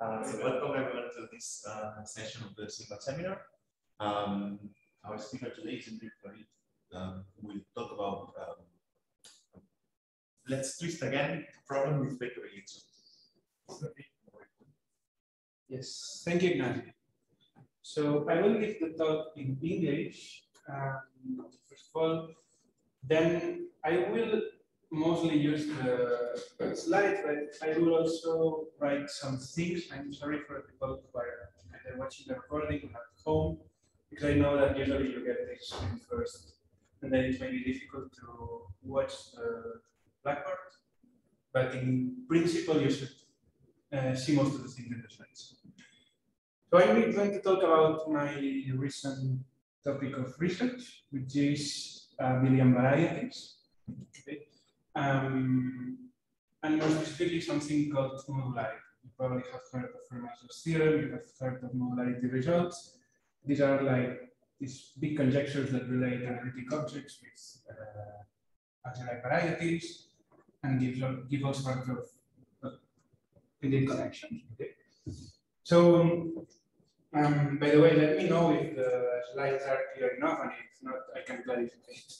So welcome everyone to this session of the SIMBa seminar. Our speaker today is Enric Florit. We'll talk about, let's twist again, problem with vector reactions. Yes, thank you, Ignacio. So I will give the talk in English, first of all. Then I will mostly use the slides, but I will also write some things. I'm sorry for the people who are either watching the recording at home, because I know that usually you get the screen first, and then it may be difficult to watch the blackboard. But in principle, you should see most of the things in the slides. So I'm going to talk about my recent topic of research, which is Millian varieties. Okay. And more specifically, something called modularity. You probably have heard of Fermat's theorem, you have heard of modularity results. These are like these big conjectures that relate analytic objects with algebraic varieties and give all sorts of connections. Okay. So, by the way, let me know if the slides are clear enough, and if not, I can clarify it.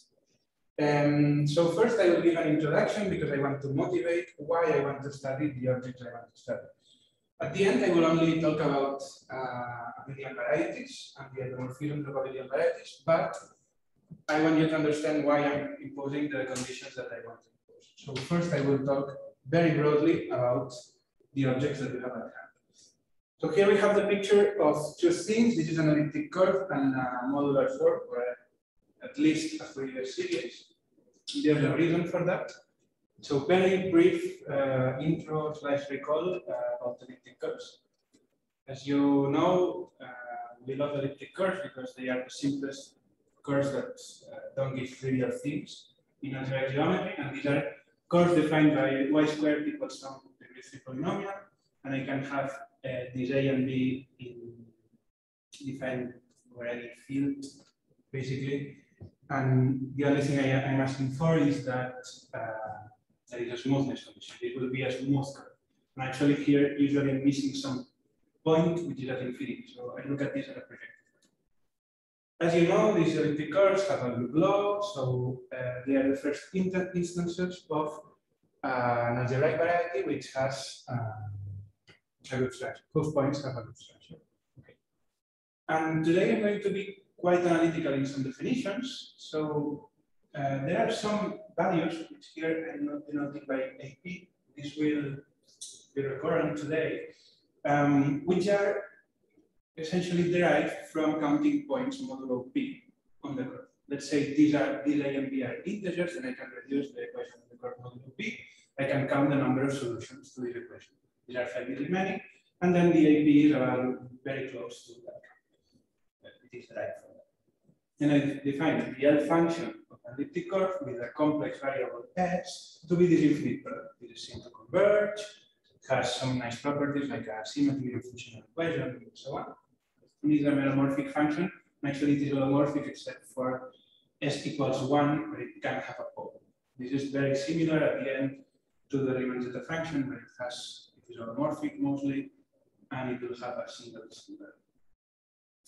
So first I will give an introduction because I want to motivate why I want to study the objects I want to study. At the end, I will only talk about abelian varieties and the endomorphisms of abelian varieties, but I want you to understand why I'm imposing the conditions that I want to impose. So first I will talk very broadly about the objects that we have at hand. So here we have the picture of two things. This is an elliptic curve and a modular form, or at least a Fourier series. There's a reason for that. So very brief intro/recall about elliptic curves. As you know, we love elliptic curves because they are the simplest curves that don't give trivial things in algebraic geometry, and these are curves defined by y squared equals some degree 3 polynomial, and I can have this A and B defined for any field, basically. And the only thing I'm asking for is that there is a smoothness condition. It will be a smooth curve. And actually here, usually I'm missing some point, which is at infinity. So I look at this as a projective. As you know, these elliptic curves have a loop law. So they are the first instances of an algebraic variety, which has a loop structure. Proof points have a loop structure. Okay. And today I'm going to be quite analytical in some definitions. So there are some values which here I'm not denoting by AP. This will be recurrent today, which are essentially derived from counting points modulo P on the curve. Let's say these A and B are integers, and I can reduce the equation of the curve modulo P. I can count the number of solutions to this equation. These are finitely many, and then the AP are very close to that. It is derived from that. And I define the real function of an elliptic curve with a complex variable S to be this infinite product. It is seen to converge, it has some nice properties like a symmetry of functional equation, and so on. And it is a meromorphic function, and actually it is holomorphic except for S equals 1, where it can have a pole. This is very similar at the end to the Riemann zeta function, where it is holomorphic mostly, and it will have a single.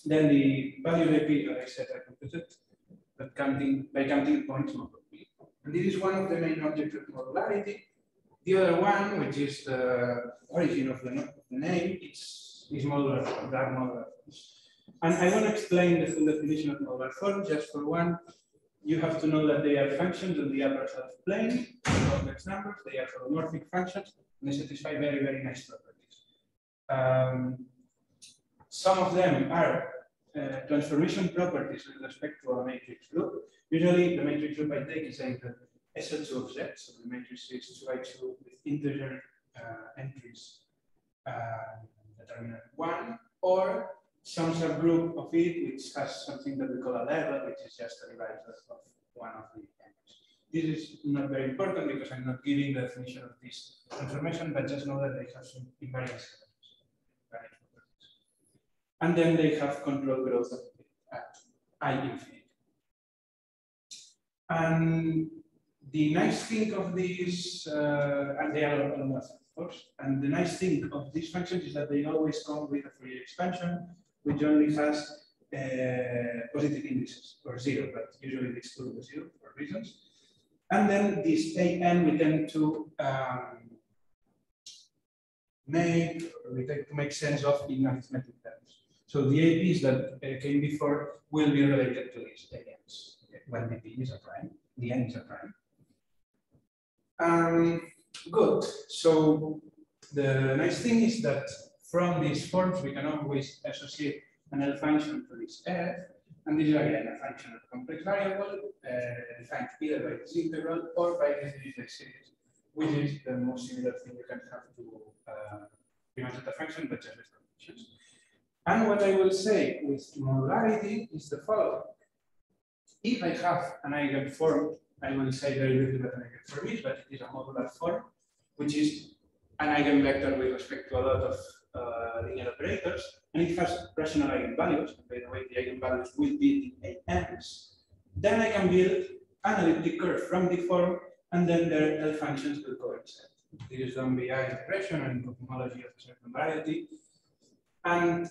Then the value of P, as I said, I computed by counting points modulo P. And this is one of the main objects of modularity. The other one, which is the origin of the name, is modular forms, dark modular forms. And I want to explain the full definition of modular forms just for one. You have to know that they are functions on the upper self-plane, complex numbers, they are holomorphic functions, and they satisfy very, very nice properties. Some of them are transformation properties with respect to a matrix group. Usually, the matrix group I take is like the SL2 of Z, so the matrix is 2×2 with integer entries that are in 1, or some subgroup of it which has something that we call a level, which is just a derivative of one of the entries. This is not very important because I'm not giving the definition of this transformation, but just know that they have some invariance. And then they have control growth at I infinity. And the nice thing of these, and they are holomorphic. And the nice thing of these functions is that they always come with a Fourier expansion, which only has positive indices or zero, but usually they exclude the zero for reasons. And then this an we tend to make sense of in arithmetic terms. So the APs that came before will be related to these ANs when the P is a prime, the N is a prime. Good. So the nice thing is that from these forms we can always associate an L function to this F, and this is again a function of complex variable defined either by this integral or by this Dirichlet series, which is the most similar thing you can have to Riemann zeta function, but just with conditions. And what I will say with modularity is the following. If I have an eigenform, I will say very little what an eigenform is, but it is a modular form, which is an eigenvector with respect to a lot of linear operators, and it has rational eigenvalues. And by the way, the eigenvalues will be the ANs. Then I can build an elliptic curve from the form, and then their L functions will coincide. This is done via integration and cohomology of a certain variety. And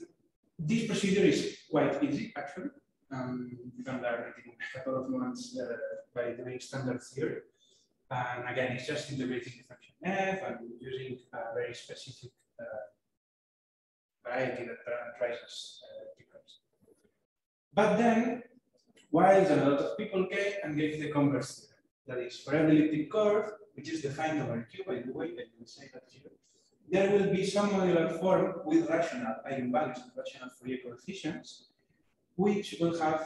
this procedure is quite easy, actually. You can learn it in a couple of months by doing standard theory. And again, it's just integrating the function f and using a very specific variety that parameterizes difference. But then, Wiles and a lot of people came and gave the converse theorem. That is, for every elliptic curve, which is defined over Q, by the way, I will say that here, there will be some modular form with rational eigenvalues and rational Fourier coefficients, which will have,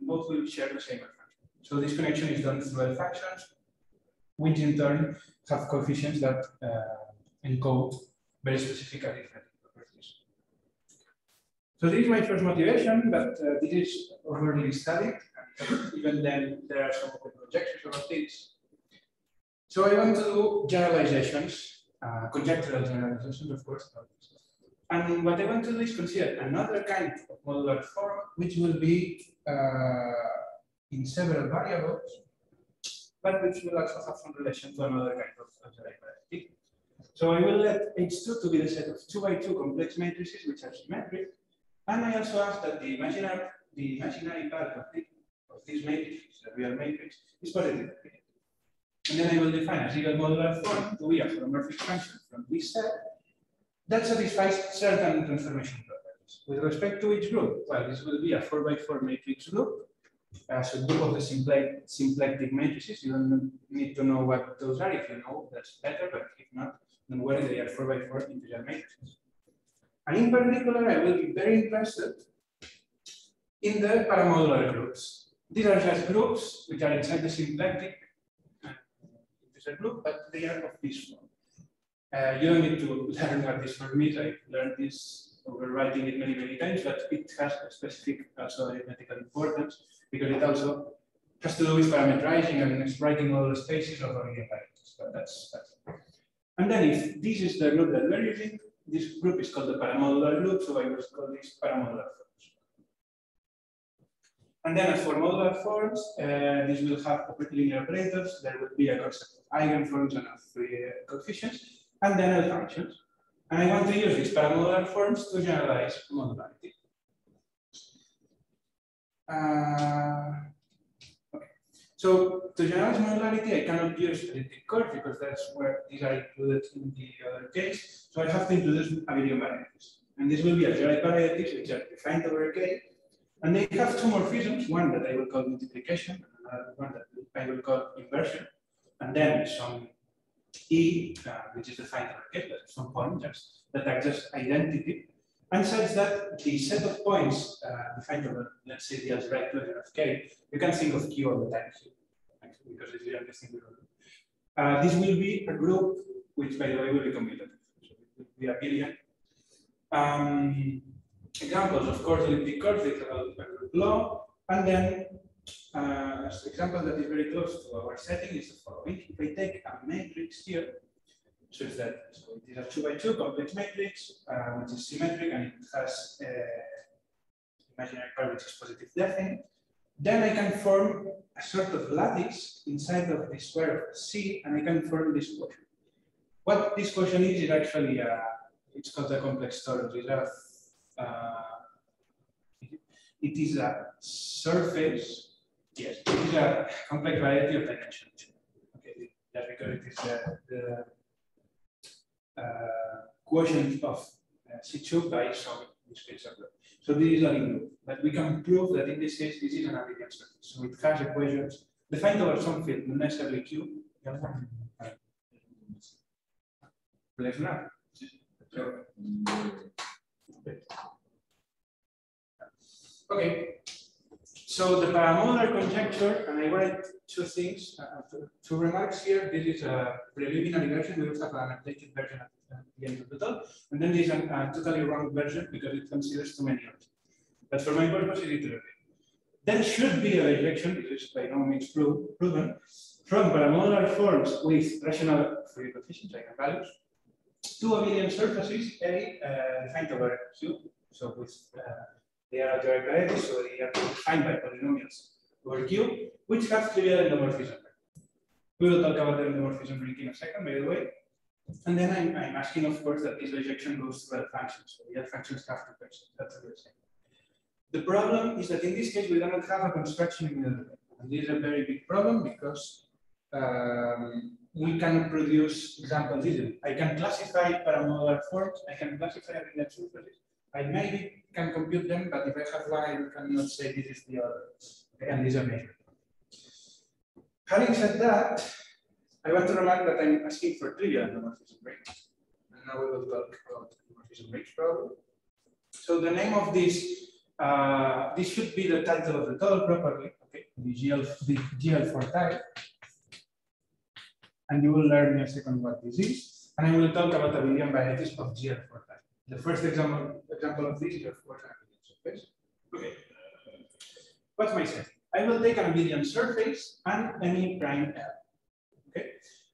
both will share the same function. So this connection is done through L functions, which in turn have coefficients that encode very specific arithmetic properties. So this is my first motivation, but this is overly studied, and even then there are some open projections about this. So I want to do generalizations, conjectural generalizations, of course. And what I want to do is consider another kind of modular form, which will be in several variables, but which will also have some relation to another kind of algebraic variety. So I will let H2 to be the set of 2×2 complex matrices which are symmetric, and I also ask that the imaginary part of these matrices, the real matrix, is positive. And then I will define a single modular form to be a holomorphic function from this set that satisfies certain transformation properties. With respect to each group, well, this will be a 4×4 matrix group. So a group of the symplectic matrices. You don't need to know what those are. If you know, that's better, but if not, don't worry, they are 4×4 integer matrices. And in particular, I will be very interested in the paramodular groups. These are just groups which are inside the symplectic integer group, but they are of this form. You don't need to learn what this form is. I learned this overwriting it many times, but it has a specific also arithmetical importance, because it also has to do with parameterizing and exploiting all the spaces of Fourier varieties. But that's it. And then if this is the group that we're using, this group is called the paramodular group, so I will call this paramodular forms. And then as for modular forms, this will have linear operators. There will be a concept of eigenforms and of Fourier coefficients, and then L functions. And I want to use these paramodular forms to generalize modularity. Okay. So to generalize modularity, I cannot use elliptic curve because that's where these are included in the other case. So I have to introduce abelian varieties. And this will be algebraic varieties which are defined over K. And they have two morphisms, one that I will call multiplication, and another one that I will call inversion. And then some E, which is defined over K, but some pointers that are just identity. And such that the set of points defined over, let's say, the algebraic closure of K, you can think of Q all the time here, actually, because it's the only thing we will do. This will be a group which, by the way, will be commutative. So it will be abelian. Examples, of course, elliptic curves, they have a group law. And then, an example that is very close to our setting is the following. If I take a matrix here, so it's that, so it is a 2×2 complex matrix, which is symmetric and it has imaginary part which is positive definite. Then I can form a sort of lattice inside of the square of C, and I can form this quotient. What this question is actually it's called a complex torus. It is a surface. Yes, it is a complex variety of dimensions. Okay, that's because it is the quotient of C2 by some space of. So this is a limit, but we can prove that in this case this is an abelian surface. So it has equations defined over some field, not necessarily Q. Okay, so the paramolar conjecture, and I write two things, two remarks here. This is a preliminary version. We also have an updated version at the end of the talk, and then there's a totally wrong version because it considers too many errors. But for my purpose, it is iterative. There should be a direction, which is by no means proven, from paramolar forms with rational free coefficients, eigenvalues, to abelian surfaces, defined over Q, so with they are algebraic varieties, so they are defined by polynomials over Q, which have trivial endomorphism. We will talk about the endomorphism ring in a second, by the way. And then I'm asking, of course, that this rejection goes to the functions, so the other functions have to pass. That's what we're saying. The problem is that in this case, we do not have a construction in the domain. And this is a very big problem because we can produce examples easily. I can classify paramolar forms, I can classify abelian surfaces. I maybe can compute them, but if I have one, I cannot say this is the other. Okay, and these are measured. Having said that, I want to remark that I'm asking for trivial endomorphism rings. And now we will talk about endomorphism rings problem. So the name of this should be the title of the talk properly, okay? The GL4-type. And you will learn in a second what this is. And I will talk about abelian varieties of GL4-type. The first example of this is, of course, an abelian surface. Okay. What's my setting? I will take an abelian surface and any prime L. Okay.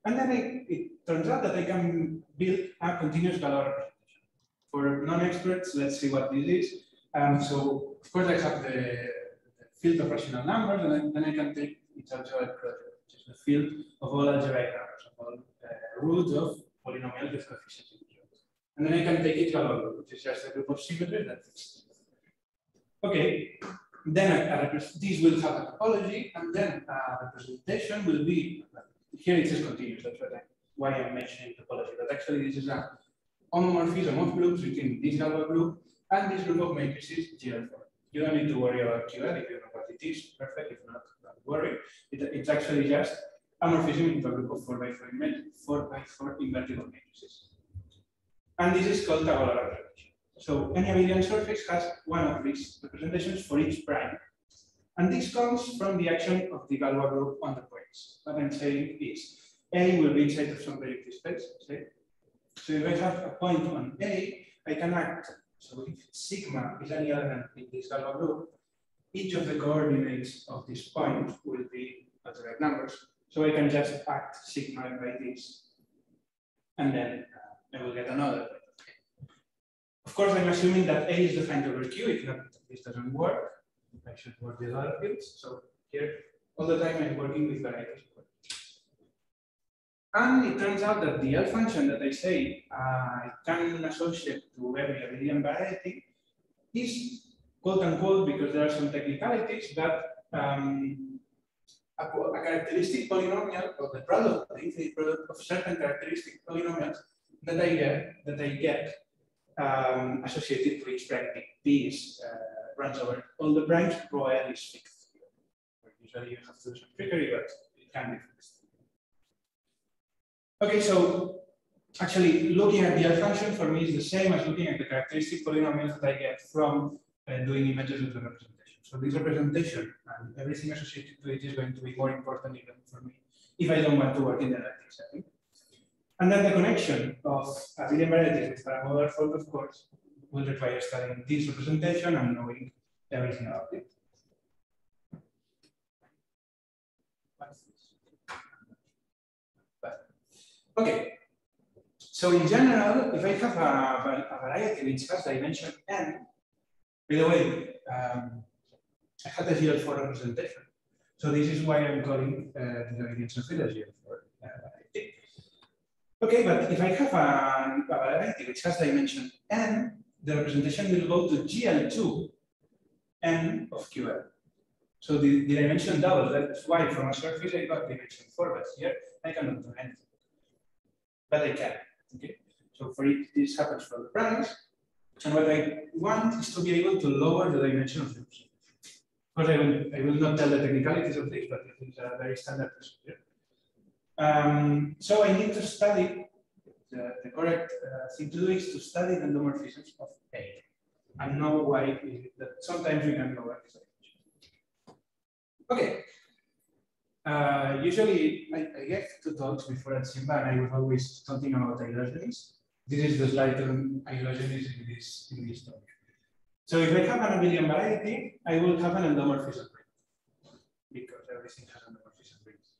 And then it turns out that I can build a continuous Galois representation. For non-experts, let's see what this is. So, of course, I have the field of rational numbers, and then I can take its algebraic product, which is the field of all algebraic numbers, of all roots of polynomials with coefficients. And then I can take its Galois, which is just a group of symmetries that fits. Okay, then this will have a topology, and then the representation will be here. It says continuous. That's why I'm mentioning topology. But actually, this is a homomorphism of groups within this Galois group. And this group of matrices GL4. You don't need to worry about QL if you know what it is. Perfect. If not, don't worry. It's actually just a morphism into a group of 4x4 invertible matrices. And this is called a Galois representation. So any abelian surface has one of these representations for each prime. And this comes from the action of the Galois group on the points. What I'm saying is A will be inside of some projective space, say. So if I have a point on A, I can act. So if sigma is any element in this Galois group, each of the coordinates of this point will be algebraic numbers. So I can just act sigma by this, and then I will get another. Of course, I'm assuming that A is defined over Q. If not, this doesn't work. I should work the other fields. So here, all the time I'm working with varieties. And it turns out that the L function that I say I can associate to every abelian variety is quote unquote, because there are some technicalities, but a characteristic polynomial of the product, the infinite product of certain characteristic polynomials that I get associated to each prime. P is runs over all the primes, rho L is fixed. Usually you have to do some trickery, but it can be fixed. Okay, so actually looking at the L function for me is the same as looking at the characteristic polynomials that I get from doing images of the representation. So this representation and everything associated to it is going to be more important even for me if I don't want to work in the analytic setting. And then the connection of abelian varieties with paramolar forms, of course, will require studying this representation and knowing everything about it. Okay, so in general, if I have a variety which has dimension n, by the way, I had a GL4 representation. So this is why I'm calling the abelian surface GL4 variety. Okay, but if I have a variety which has dimension n, the representation will go to GL2 n of QL. So the dimension doubles. That's why from a surface I got dimension 4, but here I cannot do anything. But I can. Okay. So for it, this happens for the primes. And what I want is to be able to lower the dimension of the observation. Of course, I will not tell the technicalities of this, but it is a very standard procedure. So I need to study, the correct thing to do is to study the endomorphisms of A. I know why that sometimes we can lower this dimension. Okay. Usually, I get two talks before at SIMBa, and I was always talking about isogenies. This is the slide on isogenies in this talk. So if I have an abelian variety, I will have an endomorphism ring, because everything has endomorphism rings.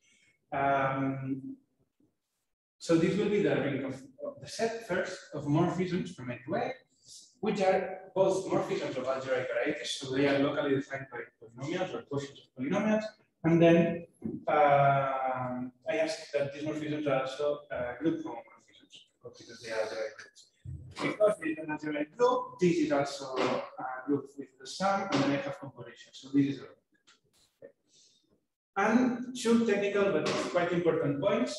So this will be the ring of the set first of morphisms from A to A, which are both morphisms of algebraic varieties, so they are locally defined by polynomials or quotients of polynomials. And then I ask that these morphisms are also group homomorphisms, because they are algebraic groups. Because it is an algebraic group, this is also a group with the sum, and then I have composition. So this is a group. Okay. And two technical but quite important points.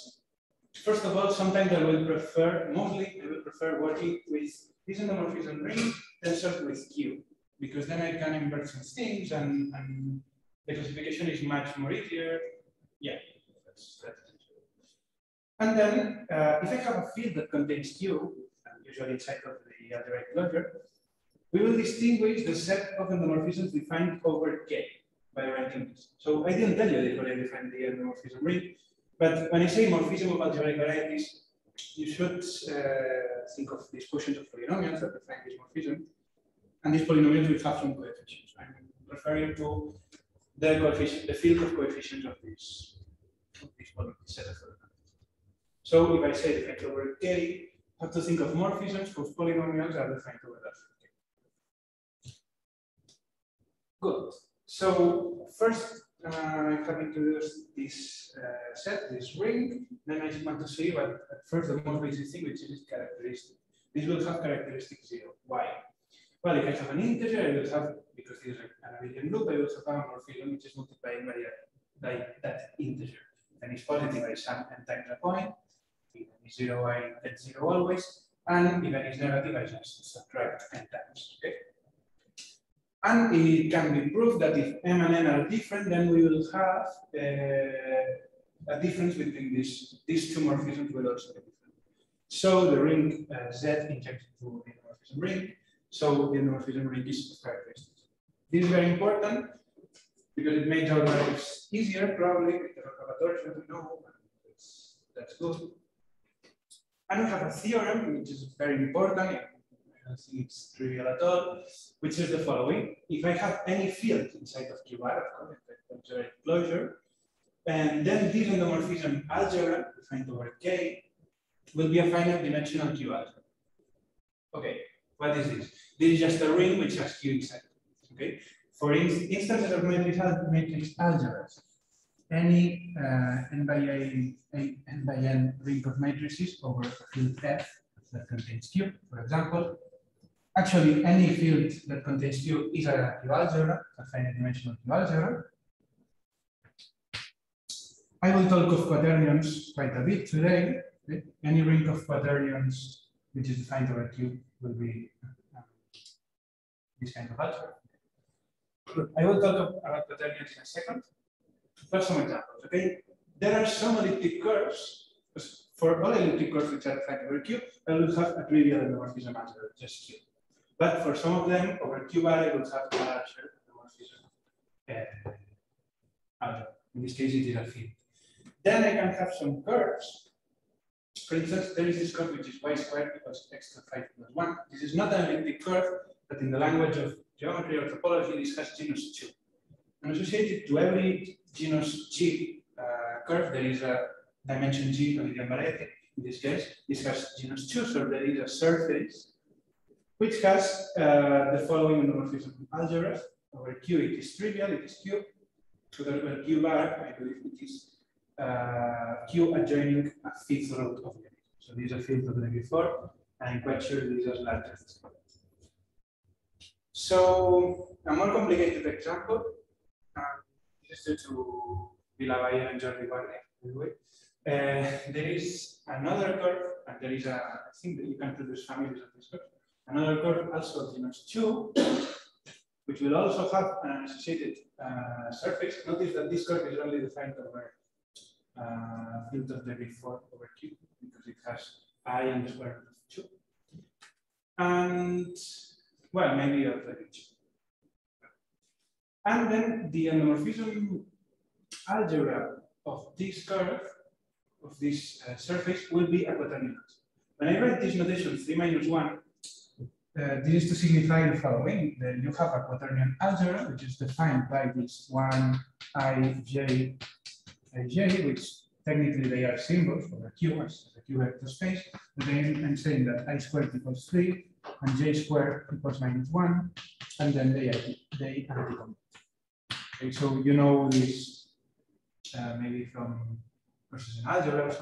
First of all, sometimes I will prefer, mostly I will prefer working with this endomorphism ring tensor with Q, because then I can invert some things and the classification is much more easier. Yeah, that's it. And then if I have a field that contains Q, and usually inside of the algebraic closure, we will distinguish the set of endomorphisms defined over K by writing this. So I didn't tell you this when I defined the endomorphism ring, but when I say morphism of algebraic varieties, you should think of these quotients of polynomials that define this morphism, and these polynomials will have some coefficients. I'm referring to the coefficient, the field of coefficients of this set of polynomials. So if I say defined over K, I have to think of morphisms whose polynomials are defined over that. Good. So first, I'm happy to use this set, this ring. Then I just want to see, but at first the most basic thing, which is its characteristic. This will have characteristic 0. Why? Well, if I have an integer, I will have, because this is an abelian loop, I will have a morphism which is multiplying by that integer. And it's positive, I sum n times a point. If n is 0, I get 0 always. And if n is negative, I just subtract n times. Okay? And it can be proved that if m and n are different, then we will have a difference between these two morphisms will also be different. So the ring Z injected to the morphism ring. So the morphism ring is characteristic. This is very important because it makes our lives easier, probably, with the conservatories, we know, that's good. And we have a theorem, which is very important. I don't think it's trivial at all, which is the following. If I have any field inside of QR, of course, algebraic closure, and then this endomorphism algebra, defined over K, will be a finite dimensional Q algebra. Okay. What is this? This is just a ring which has Q inside. Okay. For instances of matrix algebras, any n by n ring of matrices over a field F that contains Q, for example. Actually, any field that contains Q is a Q algebra, a finite dimensional Q algebra. I will talk of quaternions quite a bit today. Okay. Any ring of quaternions which is defined over Q will be this kind of algebra. I will talk about quaternions in a second. First, some examples. Okay, there are some elliptic curves. For all elliptic curves which are defined over Q, I will have a trivial endomorphism algebra, just Q. But for some of them, over Q bar, I will have a larger endomorphism algebra. In this case, it is a field. Then I can have some curves. For instance, there is this curve which is y squared because x to the 5 plus 1. This is not an elliptic curve, but in the language of geometry or topology, this has genus 2. And associated to every genus G curve, there is a dimension G abelian variety. In this case, this has genus 2, so there is a surface which has the following endomorphism algebras. Over Q, it is trivial, it is Q. So over Q bar, I believe it is Q adjoining a fifth root of unit. So So these are fields of the before, and I'm quite sure these are larger. So a more complicated example. This is due to Villavaya and Jordi Barnett, by the way. There is another curve, and there is a thing that you can produce families of this curve. Another curve also of genus 2, which will also have an associated surface. Notice that this curve is only defined over field of the big 4 over Q, because it has I and the square root of 2. And, well, maybe of the big 2. And then the endomorphism algebra of this curve, of this surface, will be a quaternions. When I write this notation 3 minus 1, this is to signify the following: then you have a quaternion algebra, which is defined by this 1 i j i j, which technically they are symbols for the Q as the Q vector space. But then I'm saying that I squared equals 3 and j squared equals -1, and then they anticompute. Okay, so you know this maybe from process in algebra or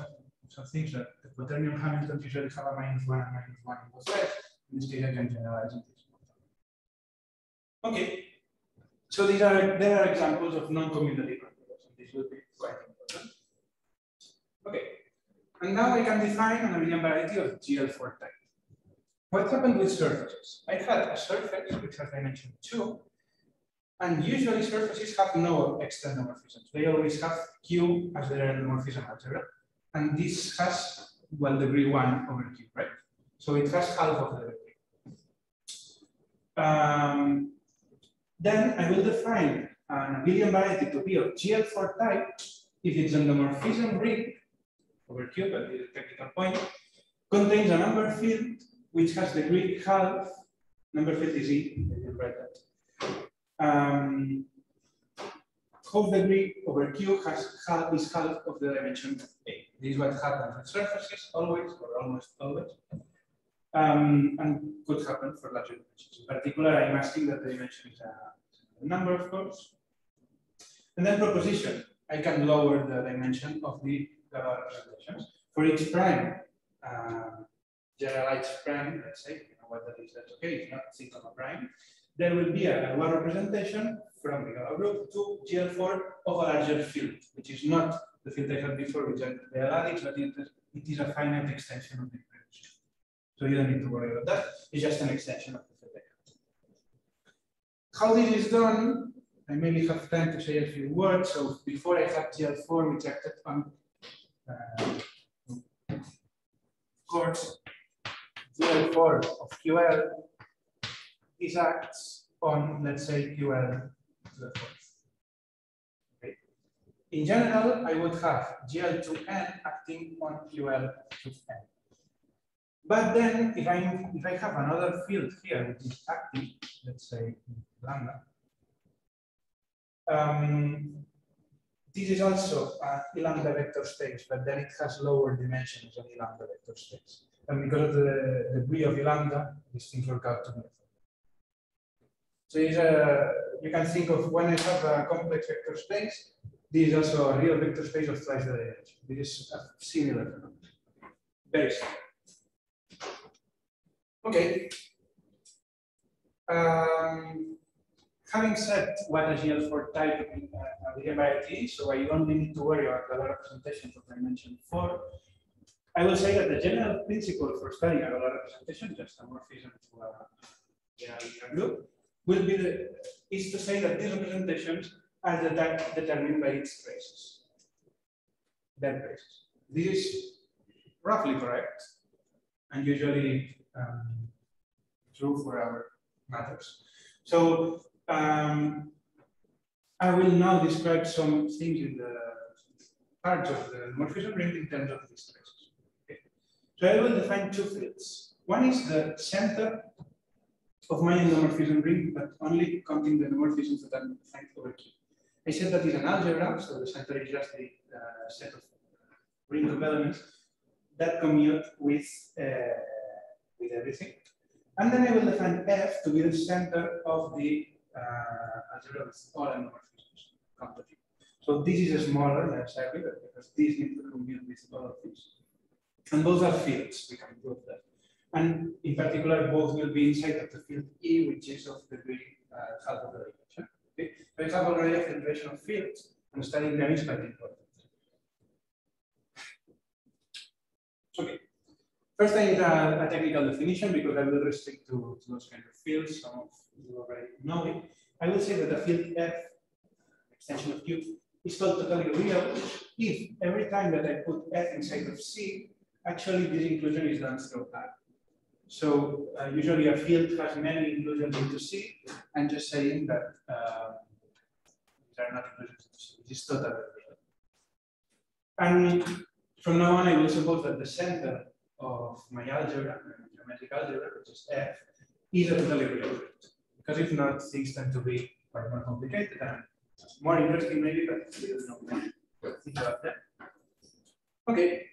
something, that the quaternion Hamilton usually have a -1 and -1 on both sides. In this case, I can generalize it. Okay, so there are examples of non-commutative algebras, and this will be quite important. Okay, and now I can define an abelian variety of GL4 type. What happened with surfaces? I had a surface which has dimension 2, and usually surfaces have no external morphisms. They always have Q as their endomorphism algebra, and this has, well, degree 1 over Q, right? So it has half of the degree. Then I will define an abelian variety to be of GL4 type if its endomorphism ring over Q, but this is a technical point, contains a number field which has degree half. Number field is E, I will write that. Half degree over Q is half of the dimension A. This is what happens with surfaces always, or almost always, and could happen for larger dimensions. In particular, I'm asking that the dimension is a number, of course. And then proposition. I can lower the dimension of the Galois representations. For each prime, generalized prime, let's say, you know what that is, that's okay, it's not sigma prime. There will be a Galois representation from the Galois group to GL4 of a larger field, which is not the field I had before, which are the alladics, but it is a finite extension of the previous field. So you don't need to worry about that. It's just an extension of the field I had. How this is done, I mainly have time to say a few words. So before I had GL4, which acted on course, GL4 of QL. This acts on, let's say, QL to the fourth. Okay. In general, I would have GL to N acting on QL to N. But then, if I have another field here which is active, let's say lambda, this is also an E lambda vector space, but then it has lower dimensions than E lambda vector space. And because of the degree of E lambda, these things work out together. So you can think of when I have a complex vector space, this is also a real vector space of twice the dimension. This is a similar phenomenon. Very similar. Okay. Having said what a GL4 type in abelian variety is, so I only need to worry about the representation of dimension 4. I will say that the general principle for studying a representation, just a morphism to a general group, is to say that these representations are determined by its traces. Their traces. This is roughly correct, and usually true for our matters. So I will now describe some things in the parts of the morphism ring in terms of these traces. Okay. So I will define two fields. One is the center of my endomorphism ring, but only counting the endomorphisms that I'm defined over Q. I said that is an algebra, so the center is just the set of ring of elements that commute with everything. And then I will define F to be the center of the algebra with all endomorphisms counted. So this is a smaller than circular because these need to commute with all of these. And those are fields, we can prove that. And in particular, both will be inside of the field E, which is of the degree half of the region. Okay? So we have already a generation of fields, and studying them is quite important. Okay. First, I need a technical definition because I will restrict to those kind of fields. Some of you already know it. I will say that the field F, extension of Q, is called totally real if every time that I put F inside of C, actually this inclusion is done through R. So usually a field has many inclusions into C. I'm just saying that these are not inclusions into C, which is totally real. And from now on, I will suppose that the center of my algebra, my geometric algebra, which is F, is a totally real field. Because if not, things tend to be quite more complicated and more interesting, maybe, but we don't know think about that. Okay,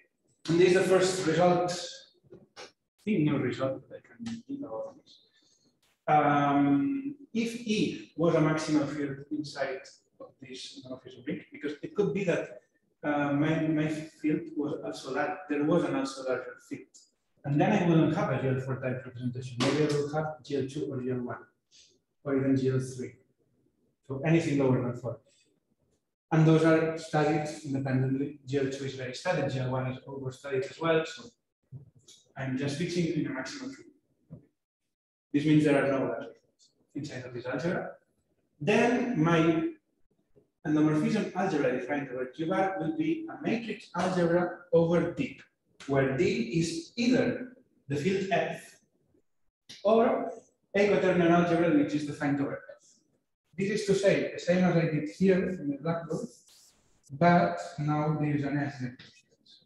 and this is the first result, the new result that I can think about this. If E was a maximal field inside of this non-Fisher ring, because it could be that my field was also large. There was an also larger field. And then I wouldn't have a GL4 type representation. Maybe I will have GL2 or GL1, or even GL3. So anything lower than 4. And those are studied independently. GL2 is very studied, GL1 is overstudied as well. So I'm just fixing in a maximum field. This means there are no larger fields inside of this algebra. Then my and the morphism algebra defined over Q bar will be a matrix algebra over D, where D is either the field F or equatorial algebra, which is defined over F. This is to say, the same as I did here in the blackboard, but now there is an S coefficients.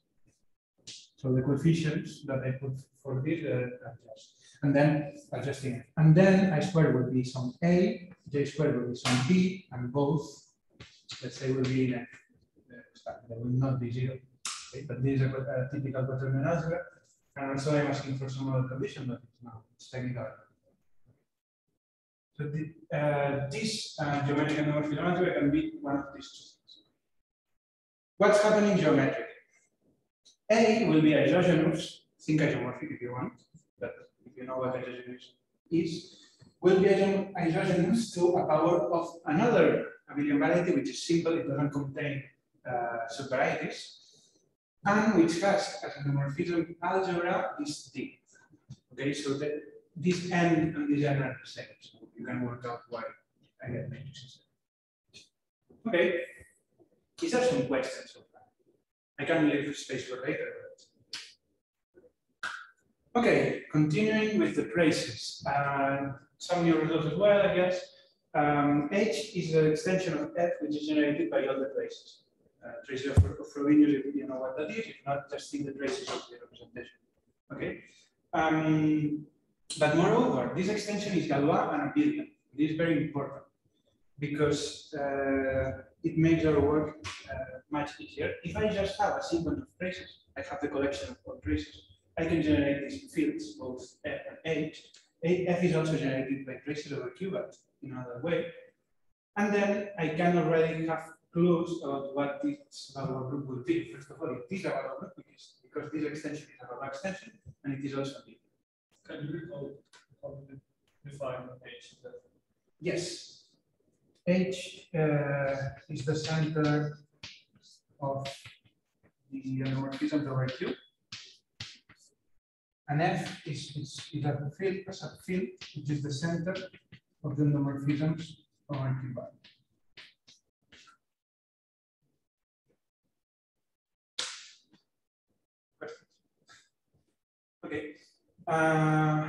So the coefficients that I put for this are just, and then adjusting it. And then I squared will be some A, J squared will be some B, and both. Let's say will be in they will not be zero. Okay? But this is a typical quaternion algebra. And also I'm asking for some other condition, but it's now it's technical. So the, this geometric and morphism algebra can be one of these two things. What's happening geometrically? A will be isogeneous, think isomorphic if you want, but if you know what isogeneous is, will be isogeneous to a power of another abelian variety, which is simple, it doesn't contain subvarieties, and which has as an homomorphism algebra is D. Okay, so that this N and this N are the same, so you can work out why I get matrices. Okay, these are some questions so far. I can leave space for later. But... Okay, continuing with the traces. Some new results as well, I guess. H is an extension of F, which is generated by all the traces. Traces of Frobenius, if you know what that is, if not, just think the traces of the representation. Okay? But moreover, this extension is Galois and abelian. This is very important because it makes our work much easier. If I just have a sequence of traces, I have the collection of all traces, I can generate these fields, both F and H. F is also generated by traces over Q, but in another way. And then I can already have clues about what this Galois group will be. First of all, it is a Galois group because this extension is a Galois extension and it is also big. Can you recall how to define H? Yes. H is the center of the homomorphism over Q. And F is a field, a subfield, which is the center of the homomorphisms over Q bar. Okay. And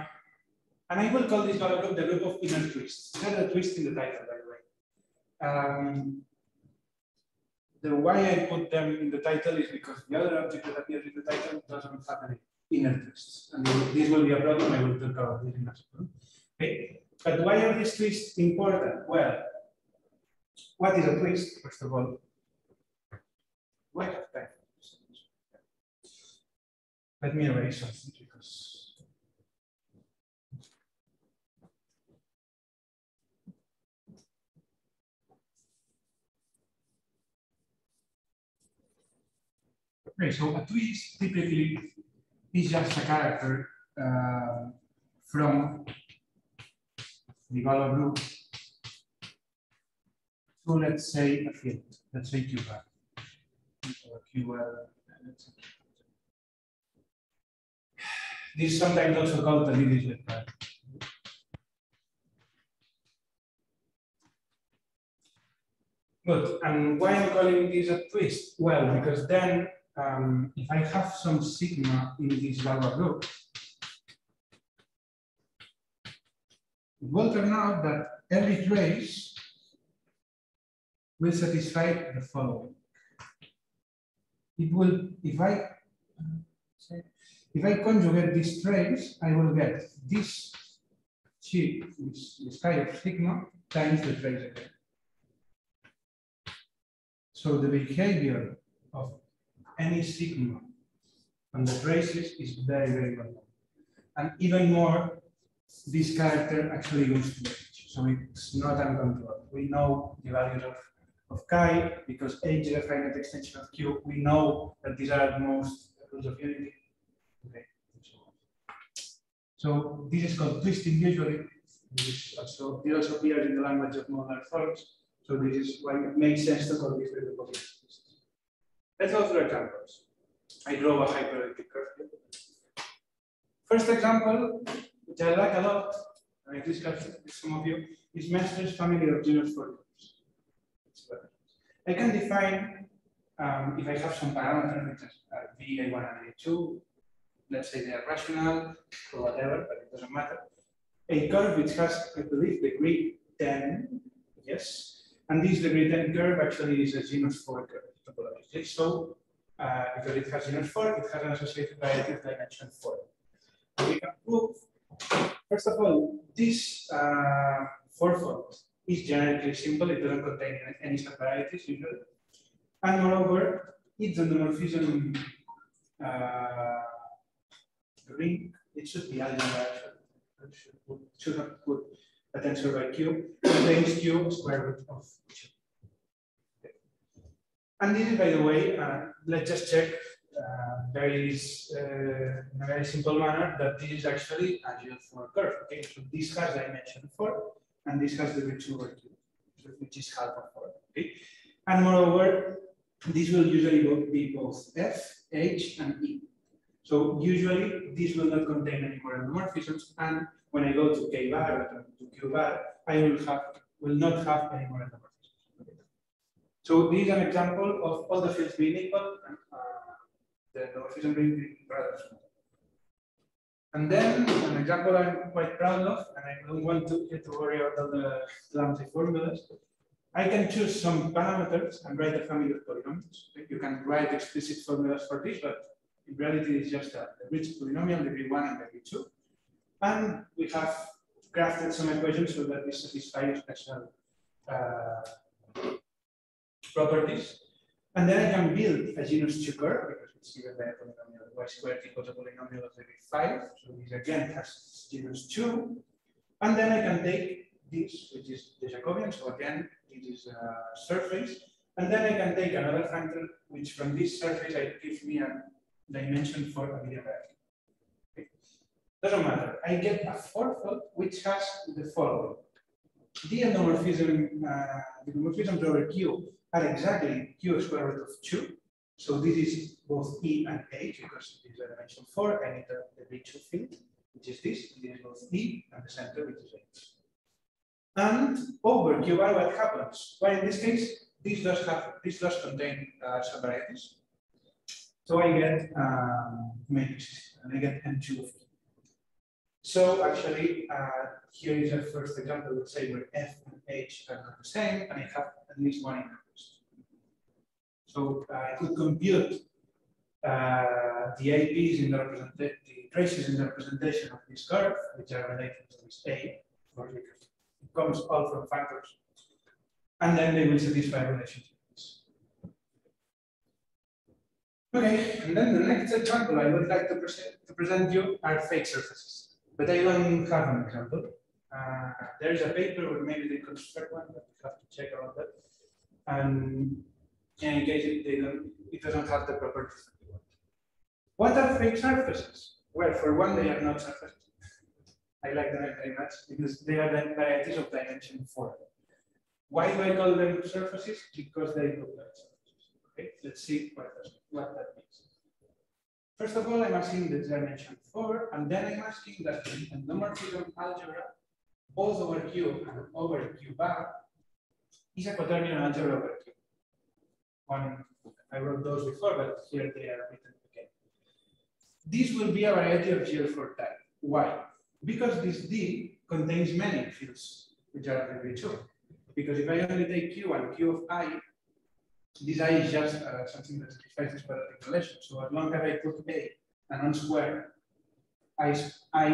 I will call this Galois group the group of inner twists. There's a twist in the title, by the way. The why I put them in the title is because the other object that appears in the title doesn't have any inner twists. And this will be a problem. I will talk about this in a second. Okay. But why are these twists important? Well, what is a twist, first of all? Why have time? Let me erase something because okay, so a twist typically is just a character from the Galois group to, let's say, a field, let's say QL. This is sometimes also called a Dirichlet character. Good. And why I'm calling this a twist? Well, because then if I have some sigma in this Galois group, it will turn out that every trace will satisfy the following. It will, if I conjugate this trace, I will get this chi, this chi of sigma, times the trace again. So the behavior of any sigma on the traces is very, very well. And even more, this character actually goes to H. So it's not uncontrolled. We know the values of chi because H is a finite extension of Q. We know that these are the most rules of unity. Okay. So this is called twisting usually. It also appears in the language of modular forms. So this is why it makes sense to call this the Jacobian twist. Let's go through examples. I draw a hyperelliptic curve here. First example, which I like a lot, and I've discussed it with some of you, is Mester's family of general formulas. I can define, if I have some parameters, such as V, A1, and A2, let's say they are rational or whatever, but it doesn't matter. A curve which has, I believe, degree 10, yes. And this degree 10 curve actually is a genus 4 curve topologically. So, because it has genus 4, it has an associated variety of dimension 4. And we can prove, first of all, this fourfold is generically simple, it doesn't contain any subvarieties usually. And moreover, it's an homomorphism ring. It should be algebra, should have put a tensor by Q, contains Q square root of Q. Okay. And this is, by the way, let's just check in a very simple manner that this is actually a GL4 curve. Okay, so this has dimension 4, and this has degree 2 over Q, which is half of 4. Okay, and moreover, this will usually be both F, H, and E. So usually this will not contain any more endomorphisms, and when I go to K bar or to Q bar, I will not have any more endomorphisms. Okay. So this is an example of all the fields being equal and the endomorphism being rather small. And then an example I'm quite proud of, and I don't want to worry about all the clumsy formulas. I can choose some parameters and write a family of polynomials. You can write explicit formulas for this, but in reality, it's just a rich polynomial, degree 1 and degree 2. And we have crafted some equations so that we satisfy special properties. And then I can build a genus 2 curve, because it's given by a polynomial y squared equals a polynomial of degree 5. So this again has genus 2. And then I can take this, which is the Jacobian. So again, it is a surface. And then I can take another functor, which from this surface gives me a dimension for a median variable. Okay. Doesn't matter. I get a fourfold which has the following: the endomorphisms over Q are exactly Q square root of 2. So this is both E and H because it is a dimension 4. I need the degree 2 field, which is this. This is both E and the center, which is H. And over Q bar, what happens? Well, in this case, this does contain subvarieties. So I get matrices, and I get M2 of Q. So actually, here is a first example, let's say, where F and H are not the same, and I have at least one in interest. So I could compute the APs in the traces in the representation of this curve, which are related to this A, because it comes all from factors, and then they will satisfy relationships. Okay, and then the next example I would like to present you are fake surfaces, but I don't have an example. There is a paper, or maybe they construct one, but we have to check about that. And in case it doesn't have the properties that we want. What are fake surfaces? Well, for one, they are not surfaces. I like them very much because they are the varieties of dimension 4. Why do I call them surfaces? Because they look like surfaces. Okay, let's see what that means. First of all, I'm asking the dimension 4, and then I'm asking that in endomorphism algebra, both over Q and over Q bar is a quaternion algebra over Q. I wrote those before, but here they are written again. This will be a variety of GL4 type. Why? Because this D contains many fields, which are every two. Because if I only take Q and Q of I, this I is just something that satisfies this quadratic relation. So as long as I put A and unsquare, I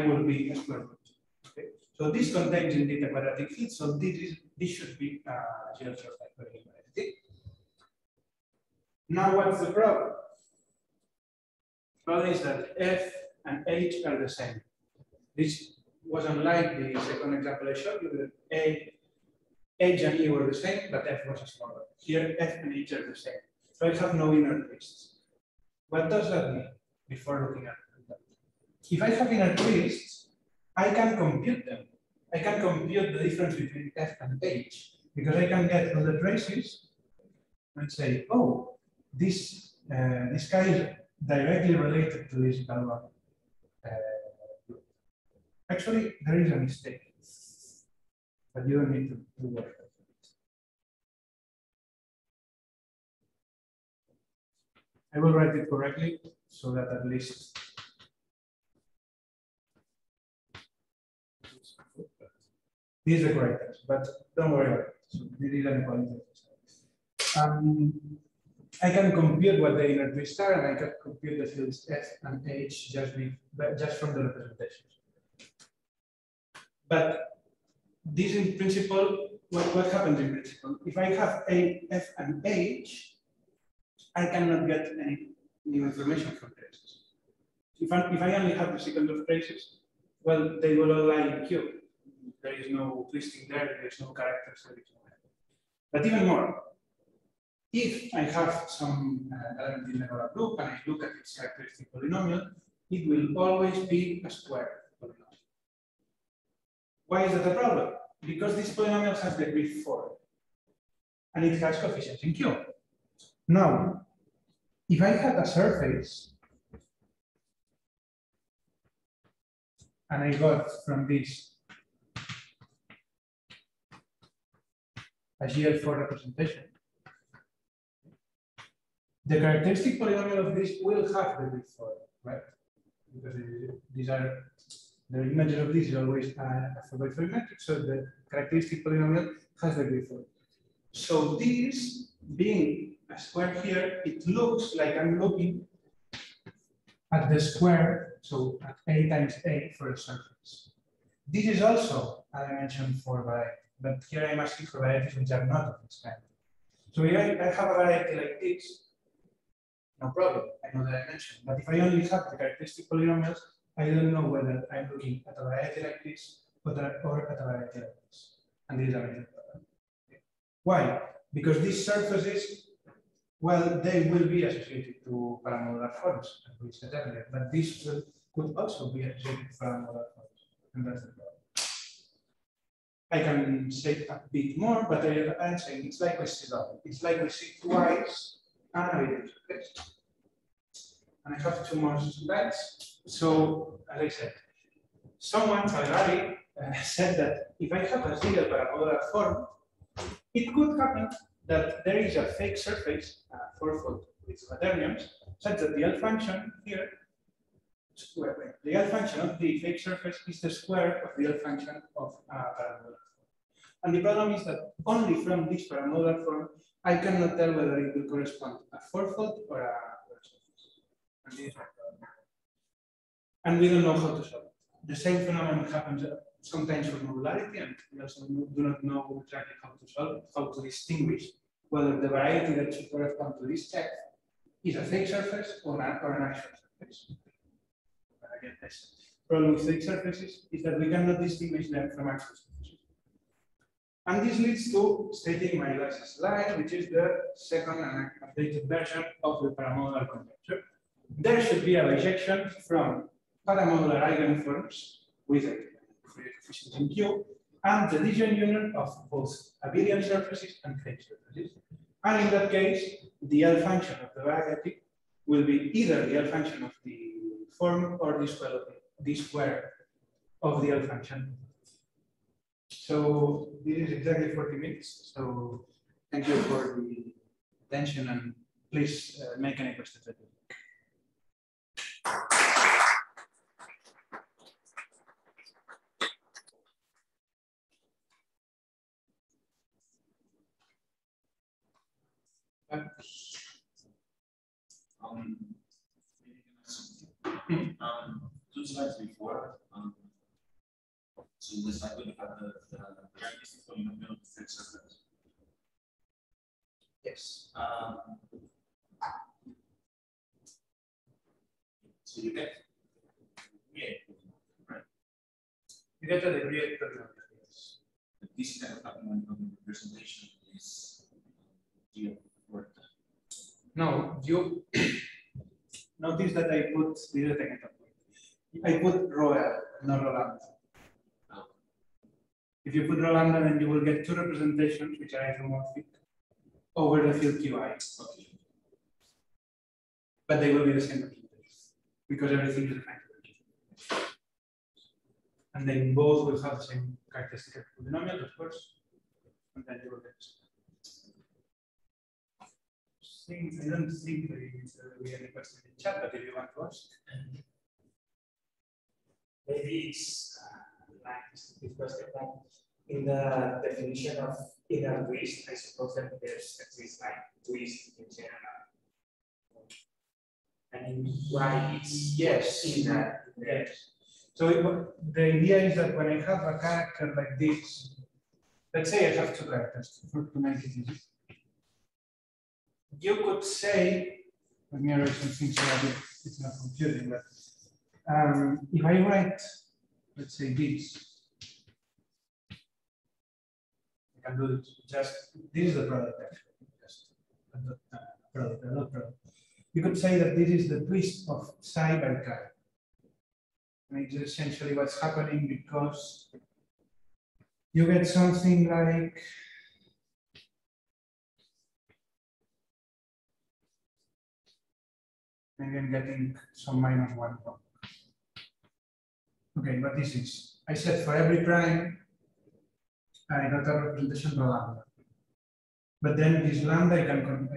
will be a square root. Okay? So this contains indeed a quadratic field. So this should be GL4 type variety. Now what's the problem? The problem is that F and H are the same. This was unlike the second example I showed you, that H and E were the same, but F was smaller. Here, F and H are the same. So I have no inner twists. What does that mean before looking at that? If I have inner twists, I can compute them. I can compute the difference between F and H, because I can get all the traces and say, oh, this guy is directly related to this Galois. Actually, there is a mistake, but you don't need to worry about it. I will write it correctly so that at least. This is the correct answer, but don't worry about it. So this is an equality. I can compute what the inner twists are, and I can compute the fields F and H just from the representations. But this in principle, what happens in principle? If I have A, F, and H, I cannot get any new information from traces. If I only have the sequence of traces, well, they will all lie in Q. There is no twisting there, there is no characters, there is no anything. But even more, if I have some element in the Galois group and I look at its characteristic polynomial, it will always be a square. Why is that a problem? Because this polynomial has degree 4 and it has coefficients in Q. Now, if I had a surface and I got from this a GL4 representation, the characteristic polynomial of this will have degree 4, right? Because these are the images of this is always alphabet-free matrix, so the characteristic polynomial has degree 4. So this, being a square here, it looks like I'm looking at the square, so at A times A for a surface. This is also a dimension 4 variety, but here I'm asking for varieties which are not of this kind. So if I have a variety like this, no problem, I know the dimension. But if I only have the characteristic polynomials, I don't know whether I'm looking at a variety like this or at a variety like this. And these are related. Why? Because these surfaces, well, they will be associated to paramodular forms, as we said earlier, but this could also be associated to paramodular forms. And that's the problem. I can say a bit more, but I'm saying it's like we see double. It's like we see twice and a bit. Okay? And I have two more slides. So, as I said, someone, Ferrari, said that if I have a single parabola form, it could happen that there is a fake surface, fourfold with quaternions, such that the L function here, the L function of the fake surface is the square of the L function of a parabola form. And the problem is that only from this parabola form, I cannot tell whether it will correspond a fourfold or a surface. And this is my problem. And we don't know how to solve it. The same phenomenon happens sometimes for modularity, and we also do not know exactly how to solve it, how to distinguish whether the variety that should correspond to this set is a fake surface or an actual surface. But again, the problem with fake surfaces is that we cannot distinguish them from actual surfaces. And this leads to stating my last slide, which is the second and updated version of the paramodular conjecture. there should be a bijection from paramodular eigenforms with a coefficient in Q and the Dirichlet union of both abelian surfaces and Craig surfaces. And in that case, the L function of the variety will be either the L function of the form or the square of the L function. So this is exactly 40 minutes. So thank you for the attention and please make any questions that you like. Two slides before, so the slide we have the characteristics of the third surface. Yes. So you get right? You get a degree of yes. This kind of happening on the presentation is GL4-type. No, you notice that I put this at the I put Roel, not Rolanda. Oh. If you put Rolanda, then you will get two representations which are isomorphic over the field QI. Okay. But they will be the same because everything is defined. And then both will have the same characteristic of polynomials, of course. And then you will get. I don't think there will be any question in chat, but if you want to ask. Maybe it's like this question that in the definition of inner twist, I suppose that there's at least like twist in general. And why it's yes in that. Yes. So it, the idea is that when I have a character like this, let's say I have two characters to make it easy. You could say, let me erase some things so that it's not confusing, but. If I write, let's say this, I can do this. Just this is the product actually. Just product. You could say that this is the twist of psi by chi, and it's essentially what's happening because you get something like. Maybe I'm getting some -1 wrong. Okay, but this is, I said for every prime, I got a representation of lambda. But then this lambda, I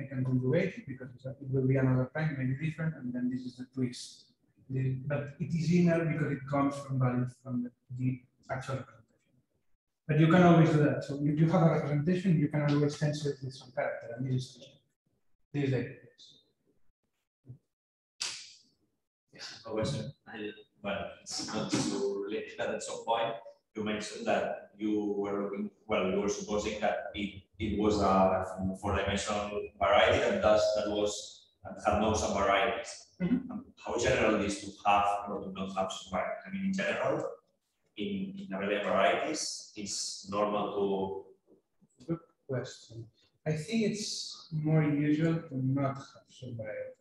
can conjugate it because it will be another prime, maybe different, and then this is the twist. But it is inner because it comes from values from the actual representation. But you can always do that. So if you have a representation, you can always censor it with some character, and this is the case. Yes, a question. Well, it's not so related that at some point you mentioned that you were looking, well, you were supposing that it was a four-dimensional variety that was had no subvarieties. Mm-hmm. How general it is to have or to not have subvarieties? I mean, in general, in abelian varieties, it's normal to. Good question. I think it's more usual to not have subvarieties.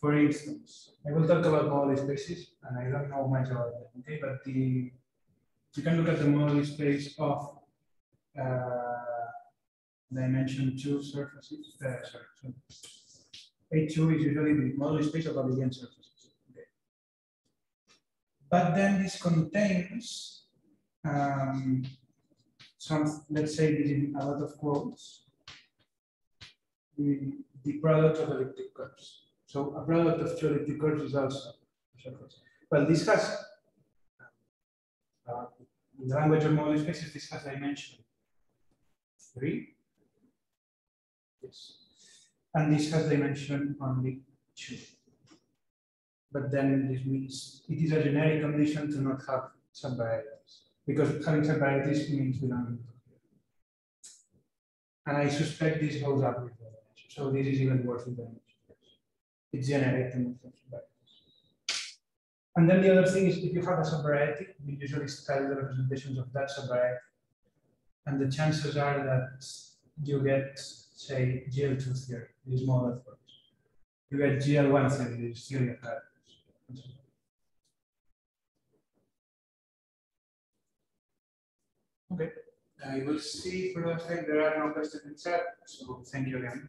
For instance, I will talk about moduli spaces, and I don't know much about them, okay? But you can look at the moduli space of dimension 2 surfaces. Sorry. H2 is usually the moduli space of abelian surfaces. Okay. But then this contains some, let's say, this in a lot of quotes, the product of elliptic curves. So a product of two elliptic curves is also surface. Well, this has, in the language of moduli spaces, this has dimension 3. Yes. And this has dimension only 2. But then this means it is a generic condition to not have subvarieties, because having subvarieties means we don't. And I suspect this holds up with dimension. So this is even worse with dimension. It's generating subvarieties. And then the other thing is if you have a subvariety, we usually study the representations of that subvariety. And the chances are that you get, say, GL2 theorem, this model for it. we were GL1 series theory of values. Okay. I will see for the fact there are no questions in chat, so thank you again.